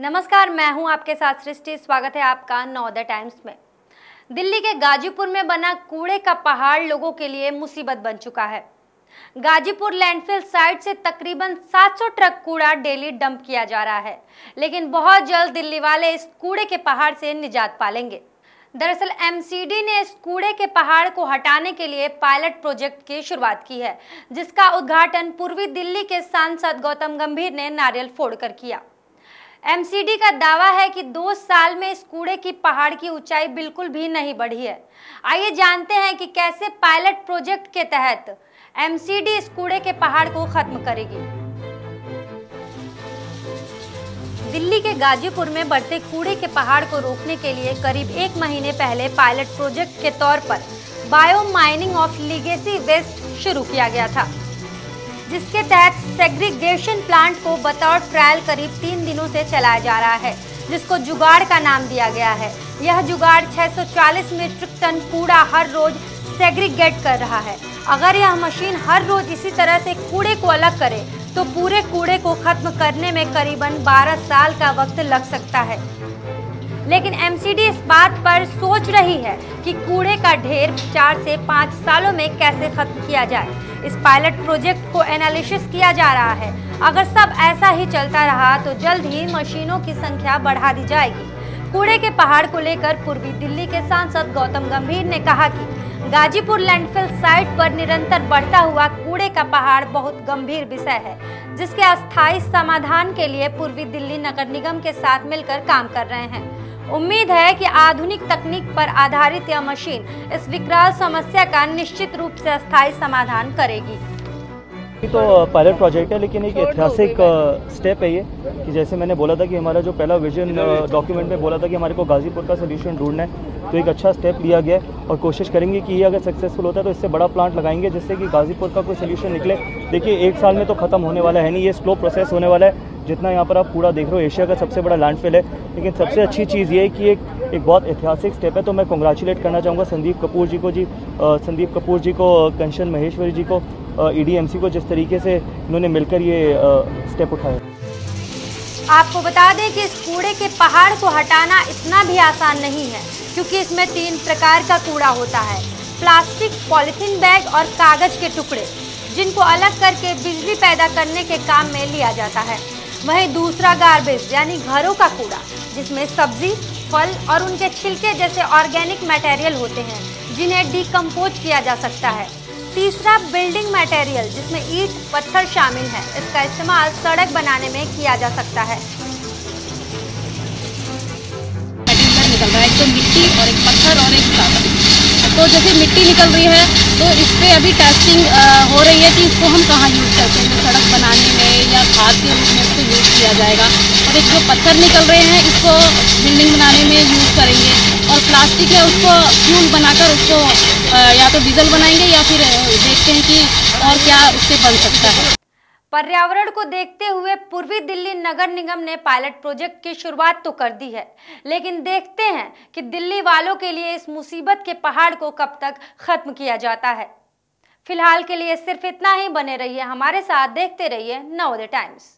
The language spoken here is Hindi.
नमस्कार, मैं हूं आपके साथ सृष्टि। स्वागत है आपका नवोदय टाइम्स में। दिल्ली के गाजीपुर में बना कूड़े का पहाड़ लोगों के लिए मुसीबत बन चुका है। गाजीपुर लैंडफिल साइट से तकरीबन 700 ट्रक कूड़ा डेली डंप किया जा रहा है, लेकिन बहुत जल्द दिल्ली वाले इस कूड़े के पहाड़ से निजात पालेंगे। दरअसल एमसीडी ने इस कूड़े के पहाड़ को हटाने के लिए पायलट प्रोजेक्ट की शुरुआत की है, जिसका उद्घाटन पूर्वी दिल्ली के सांसद गौतम गंभीर ने नारियल फोड़कर किया। एमसीडी का दावा है कि 2 साल में इस कूड़े की पहाड़ की ऊंचाई बिल्कुल भी नहीं बढ़ी है। आइए जानते हैं कि कैसे पायलट प्रोजेक्ट के तहत एमसीडी इस कूड़े के पहाड़ को खत्म करेगी। दिल्ली के गाजीपुर में बढ़ते कूड़े के पहाड़ को रोकने के लिए करीब 1 महीने पहले पायलट प्रोजेक्ट के तौर पर bio mining of legacy waste शुरू किया गया था, जिसके तहत सेग्रीगेशन प्लांट को बतौर ट्रायल करीब 3 दिनों से चलाया जा रहा है, जिसको जुगाड़ का नाम दिया गया है। यह जुगाड़ 640 मीट्रिक टन कूड़ा हर रोज सेग्रीगेट कर रहा है। अगर यह मशीन हर रोज इसी तरह से कूड़े को अलग करे तो पूरे कूड़े को खत्म करने में करीबन 12 साल का वक्त लग सकता है। लेकिन एमसीडी इस बात पर सोच रही है कि कूड़े का ढेर 4 से 5 सालों में कैसे खत्म किया जाए। इस पायलट प्रोजेक्ट को एनालिसिस किया जा रहा है। अगर सब ऐसा ही चलता रहा तो जल्द ही मशीनों की संख्या बढ़ा दी जाएगी। कूड़े के पहाड़ को लेकर पूर्वी दिल्ली के सांसद गौतम गंभीर ने कहा कि गाजीपुर लैंडफिल साइट पर निरंतर बढ़ता हुआ कूड़े का पहाड़ बहुत गंभीर विषय है, जिसके अस्थायी समाधान के लिए पूर्वी दिल्ली नगर निगम के साथ मिलकर काम कर रहे हैं। उम्मीद है कि आधुनिक तकनीक पर आधारित यह मशीन इस विकराल समस्या का निश्चित रूप से स्थायी समाधान करेगी। ये तो पायलट प्रोजेक्ट है, लेकिन एक ऐतिहासिक स्टेप है ये कि जैसे मैंने बोला था कि हमारा जो पहला विजन डॉक्यूमेंट में बोला था कि हमारे को गाजीपुर का सोल्यूशन ढूंढना है, तो एक अच्छा स्टेप लिया गया है और कोशिश करेंगे कि ये अगर सक्सेसफुल होता है तो इससे बड़ा प्लांट लगाएंगे, जिससे कि गाजीपुर का कोई सोल्यूशन निकले। देखिए 1 साल में तो खत्म होने वाला है नहीं, ये स्लो प्रोसेस होने वाला है। जितना यहाँ पर आप कूड़ा देख रहे हो, एशिया का सबसे बड़ा लैंडफिल है, लेकिन सबसे अच्छी चीज़ ये है कि एक बहुत ऐतिहासिक स्टेप है। तो मैं कांग्रेचुलेट करना चाहूँगा संदीप कपूर जी को, कंसन महेश्वरी जी को, ईडीएमसी को, जिस तरीके से इन्होंने मिलकर ये स्टेप उठाया। आपको बता दें कि इस कूड़े के पहाड़ को हटाना इतना भी आसान नहीं है, क्योंकि इसमें 3 प्रकार का कूड़ा होता है: प्लास्टिक, पॉलीथीन बैग और कागज़ के टुकड़े, जिनको अलग करके बिजली पैदा करने के काम में लिया जाता है। वहीं दूसरा गार्बेज यानी घरों का कूड़ा, जिसमें सब्जी, फल और उनके छिलके जैसे ऑर्गेनिक मटेरियल होते हैं, जिन्हें डिकम्पोज किया जा सकता है। तीसरा बिल्डिंग मटेरियल, जिसमें ईंट, पत्थर शामिल है। इसका इस्तेमाल सड़क बनाने में किया जा सकता है। निकल रहा है एक तो मिट्टी और एक पत्थर और एक प्लास्टिक। तो जैसे मिट्टी निकल रही है तो इस पर अभी टेस्टिंग हो रही है कि इसको हम कहाँ यूज कर सकते हैं, सड़क बनाने में या खाद के रूप में इसको यूज किया जाएगा। और एक जो पत्थर निकल रहे हैं इसको बिल्डिंग बनाने में यूज करेंगे, और प्लास्टिक है उसको फ्यूल बनाकर उसको या तो डीजल बनाएंगे या फिर देखते हैं कि और क्या उससे बन सकता है। पर्यावरण को देखते हुए पूर्वी दिल्ली नगर निगम ने पायलट प्रोजेक्ट की शुरुआत तो कर दी है, लेकिन देखते हैं कि दिल्ली वालों के लिए इस मुसीबत के पहाड़ को कब तक खत्म किया जाता है। फिलहाल के लिए सिर्फ इतना ही। बने रहिए हमारे साथ, देखते रहिए नवोदय टाइम्स।